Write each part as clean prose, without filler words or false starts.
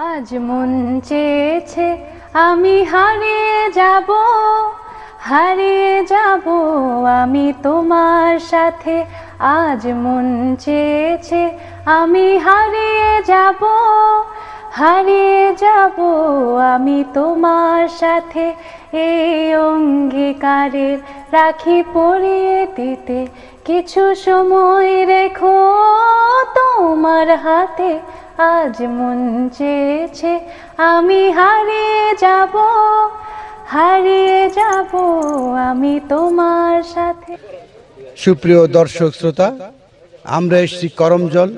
আজ মন চেয়েছে আমি হারিয়ে যাব আমি তোমার সাথে আজ মন চেয়েছে আমি হারিয়ে যাব আমি তোমার সাথে এই অঙ্গীকারের রাখি পরিয়ে দিতে কিছু সময় রেখো তোমার হাতে আজ মন চেয়েছে আমি হারিয়ে যাব আমি তোমার সাথে। সুপ্রিয় দর্শক শ্রোতা, আমরা এসেছি করমজল।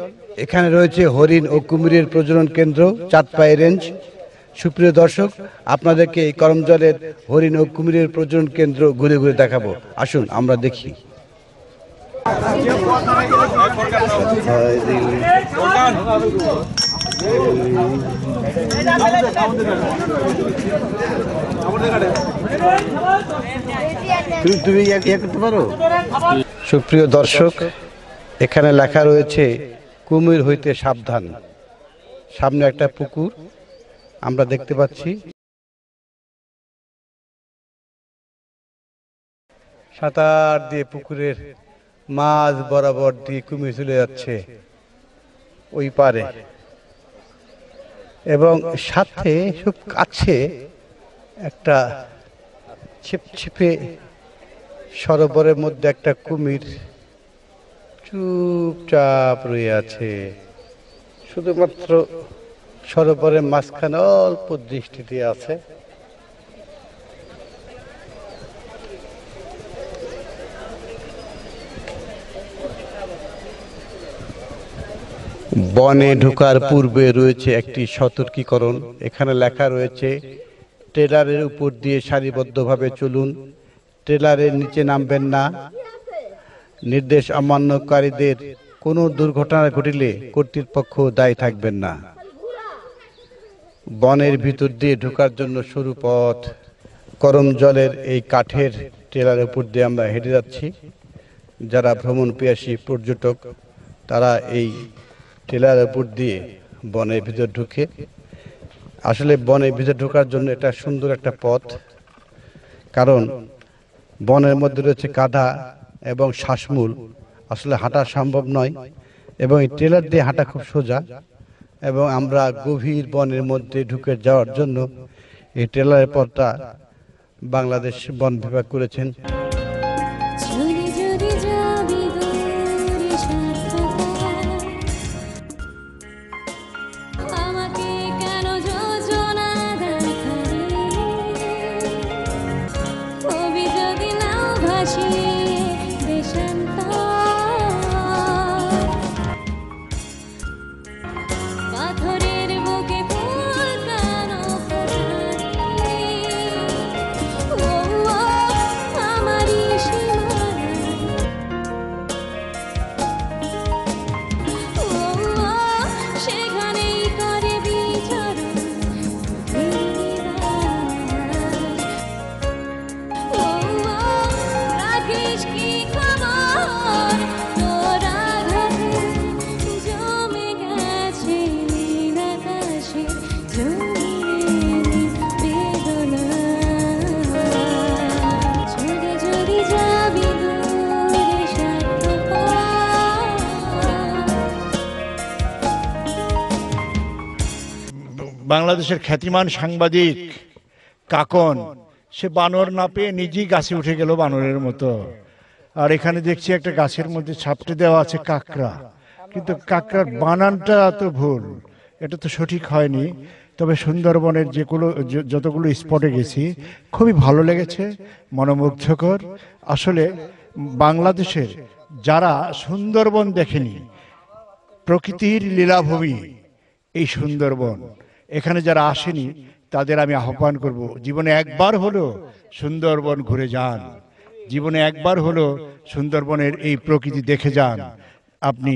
এখানে রয়েছে হরিণ ও কুমিরের প্রজনন কেন্দ্র, চাঁদপাই রেঞ্জ। সুপ্রিয় দর্শক, আপনাদেরকে এই করমজলের হরিণ ও কুমিরের প্রজনন কেন্দ্র ঘুরে ঘুরে দেখাবো। আসুন আমরা দেখি। সুপ্রিয় দর্শক, এখানে লেখা রয়েছে কুমির হইতে সাবধান। সামনে একটা পুকুর আমরা দেখতে পাচ্ছি, সাঁতার দিয়ে পুকুরের মাছ বরাবর দিয়ে কুমির চলে যাচ্ছে ওই পারে, এবং সাথে খুব কাছে একটা ছিপছিপে সরোবরের মধ্যে একটা কুমির চুপচাপ রয়ে আছে। শুধুমাত্র সরোবরের মাঝখানে অল্প দৃষ্টিতে আছে। বনে ঢোকার পূর্বে রয়েছে একটি সতর্কীকরণ। এখানে লেখা রয়েছে ট্রেলারের উপর দিয়ে সারিবদ্ধভাবে চলুন, ট্রেলারের নিচে নামবেন না, নির্দেশ অমান্যকারীদের কোনো দুর্ঘটনা ঘটিলে কর্তৃপক্ষ দায়ী থাকবেন না। বনের ভিতর দিয়ে ঢোকার জন্য সরু পথ। করমজলের এই কাঠের ট্রেলারের উপর দিয়ে আমরা হেঁটে যাচ্ছি। যারা ভ্রমণ পিয়াসী পর্যটক তারা এই টিলার উপর দিয়ে বনের ভিতর ঢুকে। আসলে বনের ভিতর ঢোকার জন্য এটা সুন্দর একটা পথ, কারণ বনের মধ্যে রয়েছে কাদা এবং শ্বাসমূল, আসলে হাঁটা সম্ভব নয়, এবং এই টিলার দিয়ে হাঁটা খুব সোজা। এবং আমরা গভীর বনের মধ্যে ঢুকে যাওয়ার জন্য এই টিলার পথটা বাংলাদেশ বন বিভাগ করেছেন। বাংলাদেশের খ্যাতিমান সাংবাদিক কাকন, সে বানর না পেয়ে নিজেই গাছে উঠে গেল বানরের মতো। আর এখানে দেখছি একটা গাছের মধ্যে ছাপটে দেওয়া আছে কাঁকড়া, কিন্তু কাঁকড়ার বানানটা তো ভুল, এটা তো সঠিক হয়নি। তবে সুন্দরবনের যতগুলো স্পটে গেছি খুবই ভালো লেগেছে, মনোমুগ্ধকর। আসলে বাংলাদেশের যারা সুন্দরবন দেখেনি, প্রকৃতির লীলাভূমি এই সুন্দরবন, এখানে যারা আসেনি তাদের আমি আহ্বান করব, জীবনে একবার হলো সুন্দরবন ঘুরে যান, জীবনে একবার হলো সুন্দরবনের এই প্রকৃতি দেখে যান। আপনি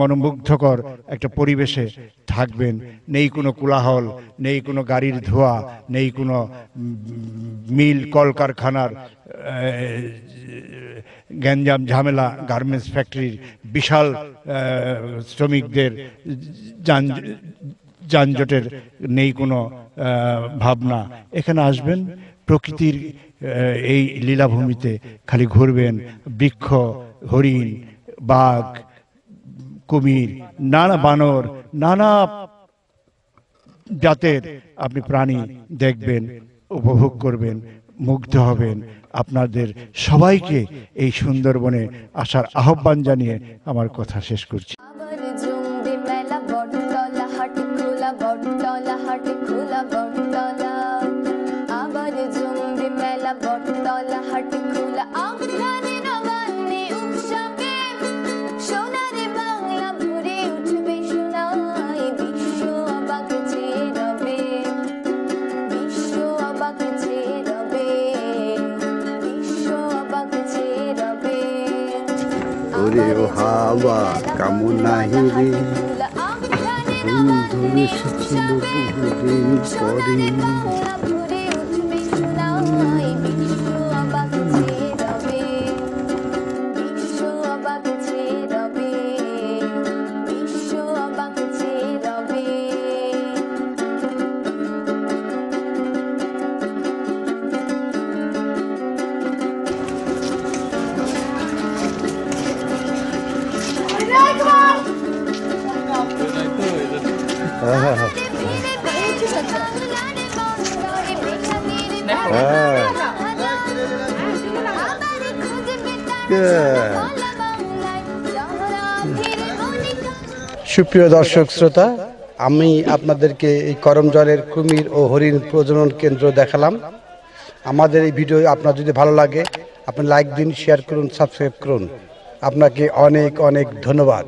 মনোমুগ্ধকর একটা পরিবেশে থাকবেন, নেই কোনো কোলাহল, নেই কোনো গাড়ির ধোঁয়া, নেই কোনো মিল কলকারখানার গ্যাঞ্জাম ঝামেলা, গার্মেন্টস ফ্যাক্টরির বিশাল শ্রমিকদের जानजटेर नेই কোনো भावना এখানে আসবেন প্রকৃতির এই লীলাভূমিতে খালি ঘুরবেন বৃক্ষ হরিণ বাঘ কুমির নানা বানর নানা জাতের আপনি প্রাণী দেখবেন উপভোগ করবেন মুগ্ধ হবেন আপনাদের সবাইকে এই সুন্দরবনে আসার আহ্বান জানিয়ে আমার কথা শেষ করছি হাওয়া কেমন নাহি রে ধুমে ছিল বহুদিন পরে সুপ্রিয় দর্শক শ্রোতা আমি আপনাদেরকে এই করমজলের কুমির ও হরিণ প্রজনন কেন্দ্র দেখালাম আমাদের এই ভিডিও আপনার যদি ভালো লাগে আপনি লাইক দিন শেয়ার করুন সাবস্ক্রাইব করুন আপনাকে অনেক অনেক ধন্যবাদ।